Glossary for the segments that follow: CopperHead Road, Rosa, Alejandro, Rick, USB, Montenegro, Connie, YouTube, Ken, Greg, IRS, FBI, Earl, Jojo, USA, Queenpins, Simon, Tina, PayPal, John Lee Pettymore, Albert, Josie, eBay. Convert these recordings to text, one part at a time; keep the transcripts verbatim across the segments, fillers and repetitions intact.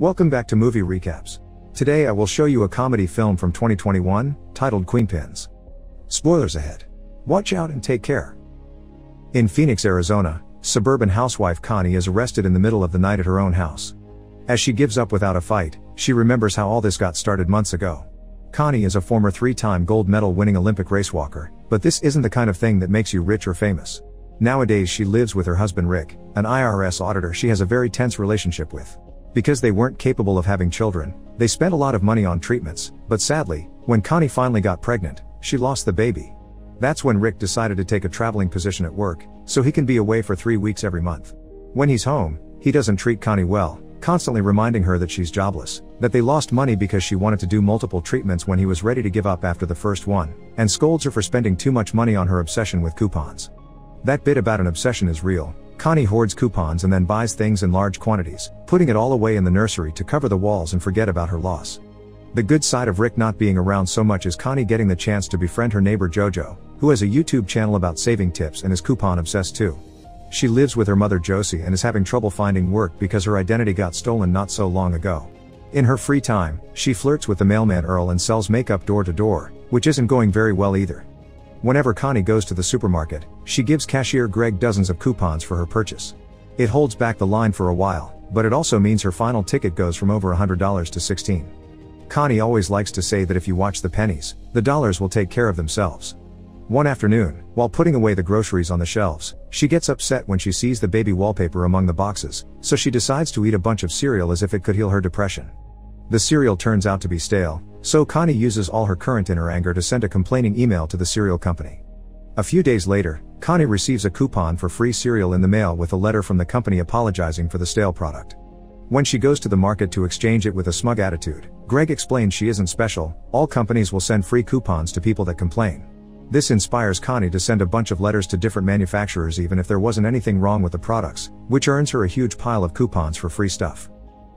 Welcome back to Movie Recaps. Today I will show you a comedy film from twenty twenty-one, titled Queenpins. Spoilers ahead. Watch out and take care. In Phoenix, Arizona, suburban housewife Connie is arrested in the middle of the night at her own house. As she gives up without a fight, she remembers how all this got started months ago. Connie is a former three-time gold medal winning Olympic race walker, but this isn't the kind of thing that makes you rich or famous. Nowadays she lives with her husband Rick, an I R S auditor she has a very tense relationship with. Because they weren't capable of having children, they spent a lot of money on treatments, but sadly, when Connie finally got pregnant, she lost the baby. That's when Rick decided to take a traveling position at work, so he can be away for three weeks every month. When he's home, he doesn't treat Connie well, constantly reminding her that she's jobless, that they lost money because she wanted to do multiple treatments when he was ready to give up after the first one, and scolds her for spending too much money on her obsession with coupons. That bit about an obsession is real. Connie hoards coupons and then buys things in large quantities, putting it all away in the nursery to cover the walls and forget about her loss. The good side of Rick not being around so much is Connie getting the chance to befriend her neighbor Jojo, who has a YouTube channel about saving tips and is coupon obsessed too. She lives with her mother Josie and is having trouble finding work because her identity got stolen not so long ago. In her free time, she flirts with the mailman Earl and sells makeup door to door, which isn't going very well either. Whenever Connie goes to the supermarket, she gives cashier Greg dozens of coupons for her purchase. It holds back the line for a while, but it also means her final ticket goes from over one hundred dollars to sixteen dollars. Connie always likes to say that if you watch the pennies, the dollars will take care of themselves. One afternoon, while putting away the groceries on the shelves, she gets upset when she sees the baby wallpaper among the boxes, so she decides to eat a bunch of cereal as if it could heal her depression. The cereal turns out to be stale, so Connie uses all her current inner anger to send a complaining email to the cereal company. A few days later, Connie receives a coupon for free cereal in the mail with a letter from the company apologizing for the stale product. When she goes to the market to exchange it with a smug attitude, Greg explains she isn't special, all companies will send free coupons to people that complain. This inspires Connie to send a bunch of letters to different manufacturers even if there wasn't anything wrong with the products, which earns her a huge pile of coupons for free stuff.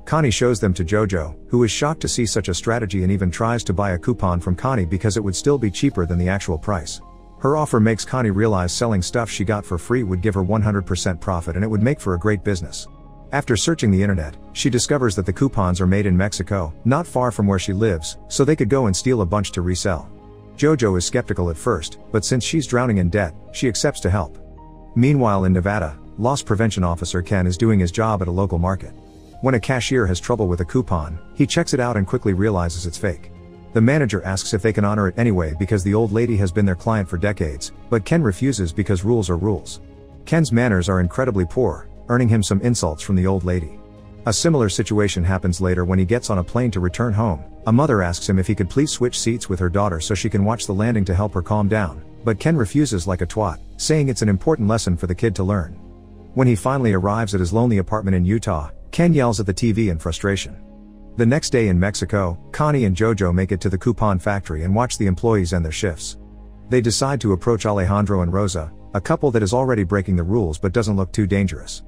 Connie shows them to Jojo, who is shocked to see such a strategy and even tries to buy a coupon from Connie because it would still be cheaper than the actual price. Her offer makes Connie realize selling stuff she got for free would give her one hundred percent profit and it would make for a great business. After searching the internet, she discovers that the coupons are made in Mexico, not far from where she lives, so they could go and steal a bunch to resell. Jojo is skeptical at first, but since she's drowning in debt, she accepts to help. Meanwhile in Nevada, loss prevention officer Ken is doing his job at a local market. When a cashier has trouble with a coupon, he checks it out and quickly realizes it's fake. The manager asks if they can honor it anyway because the old lady has been their client for decades, but Ken refuses because rules are rules. Ken's manners are incredibly poor, earning him some insults from the old lady. A similar situation happens later when he gets on a plane to return home. A mother asks him if he could please switch seats with her daughter so she can watch the landing to help her calm down, but Ken refuses like a twat, saying it's an important lesson for the kid to learn. When he finally arrives at his lonely apartment in Utah, Ken yells at the T V in frustration. The next day in Mexico, Connie and Jojo make it to the coupon factory and watch the employees end their shifts. They decide to approach Alejandro and Rosa, a couple that is already breaking the rules but doesn't look too dangerous.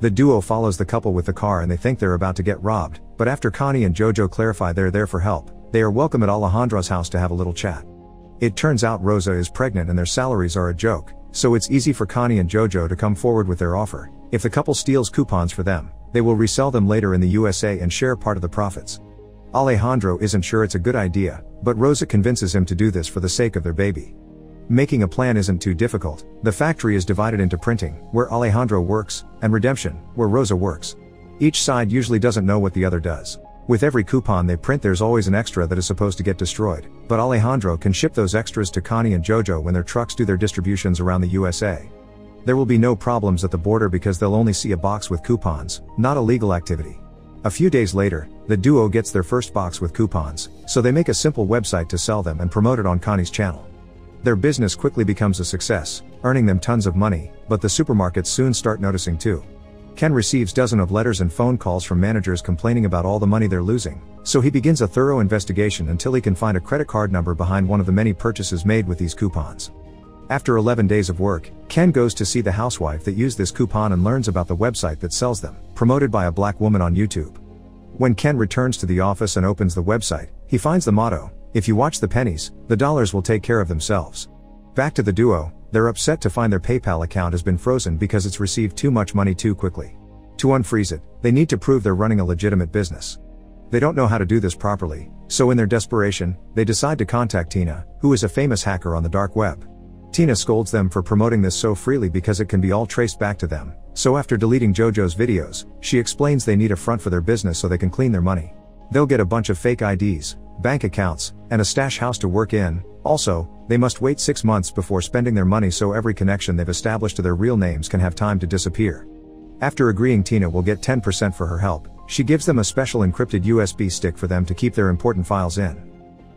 The duo follows the couple with the car and they think they're about to get robbed, but after Connie and Jojo clarify they're there for help, they are welcome at Alejandro's house to have a little chat. It turns out Rosa is pregnant and their salaries are a joke, so it's easy for Connie and Jojo to come forward with their offer. If the couple steals coupons for them, they will resell them later in the U S A and share part of the profits. Alejandro isn't sure it's a good idea, but Rosa convinces him to do this for the sake of their baby. Making a plan isn't too difficult. The factory is divided into printing, where Alejandro works, and redemption, where Rosa works. Each side usually doesn't know what the other does. With every coupon they print there's always an extra that is supposed to get destroyed, but Alejandro can ship those extras to Connie and Jojo when their trucks do their distributions around the U S A. There will be no problems at the border because they'll only see a box with coupons, not illegal activity. A few days later, the duo gets their first box with coupons, so they make a simple website to sell them and promote it on Connie's channel. Their business quickly becomes a success, earning them tons of money, but the supermarkets soon start noticing too. Ken receives dozens of letters and phone calls from managers complaining about all the money they're losing, so he begins a thorough investigation until he can find a credit card number behind one of the many purchases made with these coupons. After eleven days of work, Ken goes to see the housewife that used this coupon and learns about the website that sells them, promoted by a black woman on YouTube. When Ken returns to the office and opens the website, he finds the motto, "If you watch the pennies, the dollars will take care of themselves." Back to the duo, they're upset to find their PayPal account has been frozen because it's received too much money too quickly. To unfreeze it, they need to prove they're running a legitimate business. They don't know how to do this properly, so in their desperation, they decide to contact Tina, who is a famous hacker on the dark web. Tina scolds them for promoting this so freely because it can be all traced back to them, so after deleting JoJo's videos, she explains they need a front for their business so they can clean their money. They'll get a bunch of fake I Ds, bank accounts, and a stash house to work in. Also, they must wait six months before spending their money so every connection they've established to their real names can have time to disappear. After agreeing Tina will get ten percent for her help, she gives them a special encrypted U S B stick for them to keep their important files in.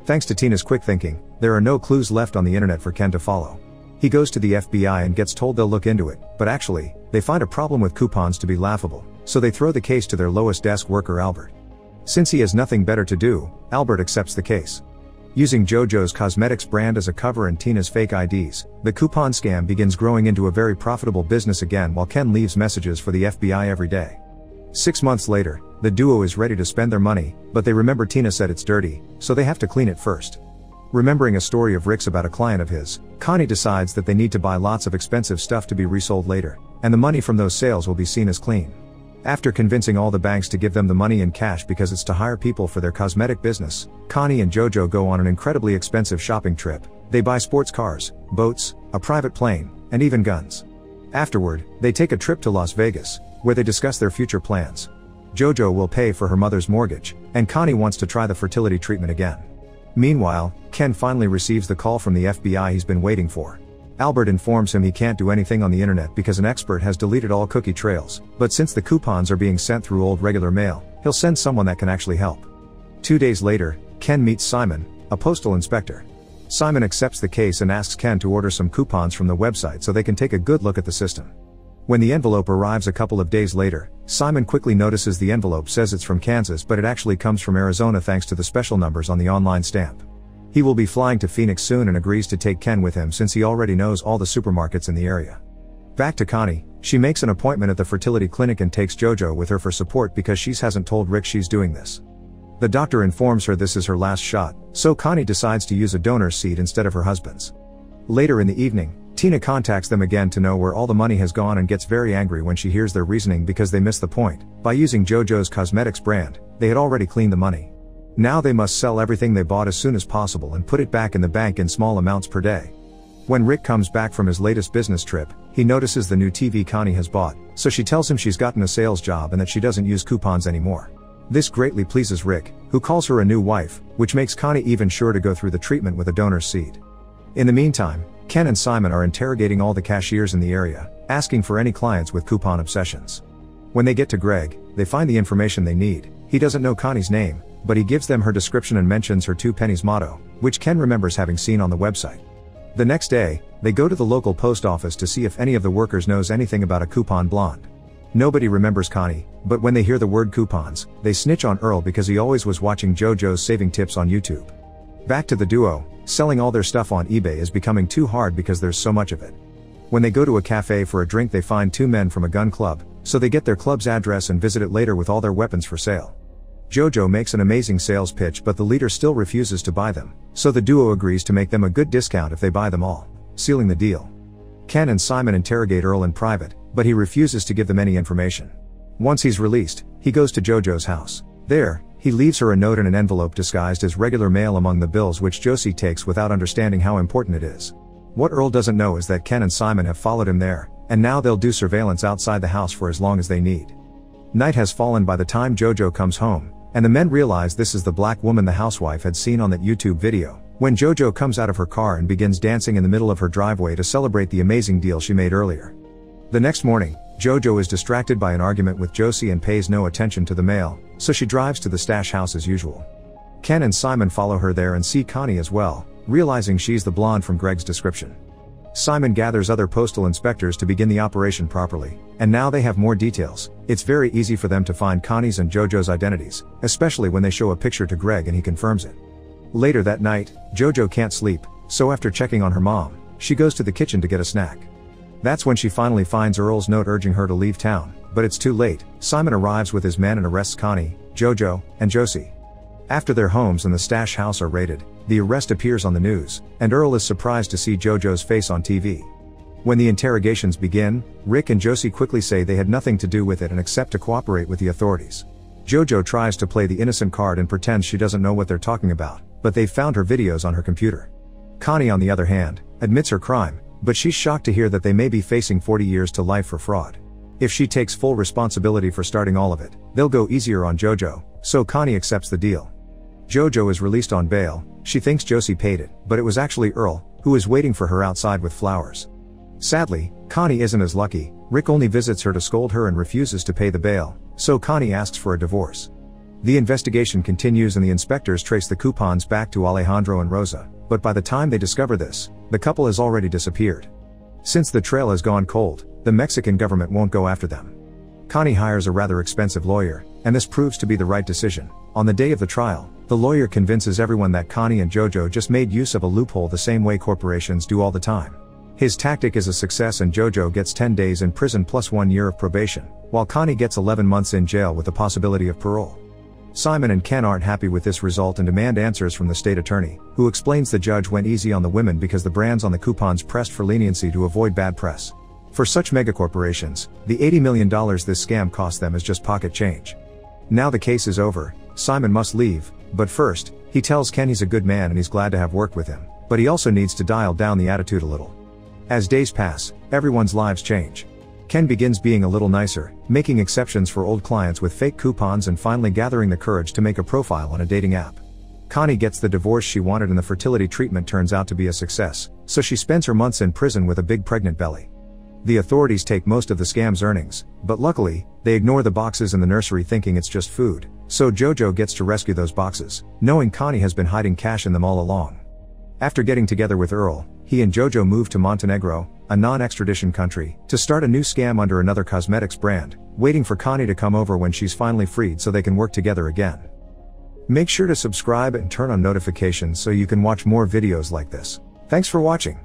Thanks to Tina's quick thinking, there are no clues left on the internet for Ken to follow. He goes to the F B I and gets told they'll look into it, but actually, they find a problem with coupons to be laughable, so they throw the case to their lowest desk worker Albert. Since he has nothing better to do, Albert accepts the case. Using JoJo's cosmetics brand as a cover and Tina's fake I Ds, the coupon scam begins growing into a very profitable business again while Ken leaves messages for the F B I every day. Six months later, the duo is ready to spend their money, but they remember Tina said it's dirty, so they have to clean it first. Remembering a story of Rick's about a client of his, Connie decides that they need to buy lots of expensive stuff to be resold later, and the money from those sales will be seen as clean. After convincing all the banks to give them the money in cash because it's to hire people for their cosmetic business, Connie and JoJo go on an incredibly expensive shopping trip. They buy sports cars, boats, a private plane, and even guns. Afterward, they take a trip to Las Vegas, where they discuss their future plans. JoJo will pay for her mother's mortgage, and Connie wants to try the fertility treatment again. Meanwhile, Ken finally receives the call from the F B I he's been waiting for. Albert informs him he can't do anything on the internet because an expert has deleted all cookie trails, but since the coupons are being sent through old regular mail, he'll send someone that can actually help. Two days later, Ken meets Simon, a postal inspector. Simon accepts the case and asks Ken to order some coupons from the website so they can take a good look at the system. When the envelope arrives a couple of days later, Simon quickly notices the envelope says it's from Kansas but it actually comes from Arizona thanks to the special numbers on the online stamp. He will be flying to Phoenix soon and agrees to take Ken with him since he already knows all the supermarkets in the area. Back to Connie, she makes an appointment at the fertility clinic and takes JoJo with her for support because she hasn't told Rick she's doing this. The doctor informs her this is her last shot, so Connie decides to use a donor's seed instead of her husband's. Later in the evening, Tina contacts them again to know where all the money has gone and gets very angry when she hears their reasoning because they miss the point. By using JoJo's cosmetics brand, they had already cleaned the money. Now they must sell everything they bought as soon as possible and put it back in the bank in small amounts per day. When Rick comes back from his latest business trip, he notices the new T V Connie has bought, so she tells him she's gotten a sales job and that she doesn't use coupons anymore. This greatly pleases Rick, who calls her a new wife, which makes Connie even sure to go through the treatment with a donor's seed. In the meantime, Ken and Simon are interrogating all the cashiers in the area, asking for any clients with coupon obsessions. When they get to Greg, they find the information they need. He doesn't know Connie's name, but he gives them her description and mentions her two pennies motto, which Ken remembers having seen on the website. The next day, they go to the local post office to see if any of the workers knows anything about a coupon blonde. Nobody remembers Connie, but when they hear the word coupons, they snitch on Earl because he always was watching JoJo's saving tips on YouTube. Back to the duo, selling all their stuff on eBay is becoming too hard because there's so much of it. When they go to a cafe for a drink they find two men from a gun club, so they get their club's address and visit it later with all their weapons for sale. JoJo makes an amazing sales pitch but the leader still refuses to buy them, so the duo agrees to make them a good discount if they buy them all, sealing the deal. Ken and Simon interrogate Earl in private, but he refuses to give them any information. Once he's released, he goes to JoJo's house. There, he leaves her a note in an envelope disguised as regular mail among the bills which Josie takes without understanding how important it is. What Earl doesn't know is that Ken and Simon have followed him there, and now they'll do surveillance outside the house for as long as they need. Night has fallen by the time JoJo comes home, and the men realize this is the black woman the housewife had seen on that YouTube video, when JoJo comes out of her car and begins dancing in the middle of her driveway to celebrate the amazing deal she made earlier. The next morning, JoJo is distracted by an argument with Josie and pays no attention to the mail, so she drives to the stash house as usual. Ken and Simon follow her there and see Connie as well, realizing she's the blonde from Greg's description. Simon gathers other postal inspectors to begin the operation properly, and now they have more details. It's very easy for them to find Connie's and JoJo's identities, especially when they show a picture to Greg and he confirms it. Later that night, JoJo can't sleep, so after checking on her mom, she goes to the kitchen to get a snack. That's when she finally finds Earl's note urging her to leave town, but it's too late. Simon arrives with his men and arrests Connie, JoJo, and Josie. After their homes and the stash house are raided, the arrest appears on the news, and Earl is surprised to see JoJo's face on T V. When the interrogations begin, Rick and Josie quickly say they had nothing to do with it and accept to cooperate with the authorities. Jojo tries to play the innocent card and pretends she doesn't know what they're talking about, but they've found her videos on her computer. Connie, on the other hand, admits her crime, but she's shocked to hear that they may be facing forty years to life for fraud. If she takes full responsibility for starting all of it, they'll go easier on Jojo, so Connie accepts the deal. Jojo is released on bail. She thinks Josie paid it, but it was actually Earl, who is waiting for her outside with flowers. Sadly, Connie isn't as lucky. Rick only visits her to scold her and refuses to pay the bail, so Connie asks for a divorce. The investigation continues and the inspectors trace the coupons back to Alejandro and Rosa, but by the time they discover this, the couple has already disappeared. Since the trail has gone cold, the Mexican government won't go after them. Connie hires a rather expensive lawyer, and this proves to be the right decision. On the day of the trial, the lawyer convinces everyone that Connie and Jojo just made use of a loophole the same way corporations do all the time. His tactic is a success and Jojo gets ten days in prison plus one year of probation, while Connie gets eleven months in jail with the possibility of parole. Simon and Ken aren't happy with this result and demand answers from the state attorney, who explains the judge went easy on the women because the brands on the coupons pressed for leniency to avoid bad press. For such megacorporations, the eighty million dollars this scam cost them is just pocket change. Now the case is over, Simon must leave, but first, he tells Ken he's a good man and he's glad to have worked with him, but he also needs to dial down the attitude a little. As days pass, everyone's lives change. Ken begins being a little nicer, making exceptions for old clients with fake coupons and finally gathering the courage to make a profile on a dating app. Connie gets the divorce she wanted and the fertility treatment turns out to be a success, so she spends her months in prison with a big pregnant belly. The authorities take most of the scam's earnings, but luckily, they ignore the boxes in the nursery thinking it's just food, so Jojo gets to rescue those boxes, knowing Connie has been hiding cash in them all along. After getting together with Earl, he and Jojo move to Montenegro, a non-extradition country, to start a new scam under another cosmetics brand, waiting for Connie to come over when she's finally freed so they can work together again. Make sure to subscribe and turn on notifications so you can watch more videos like this. Thanks for watching.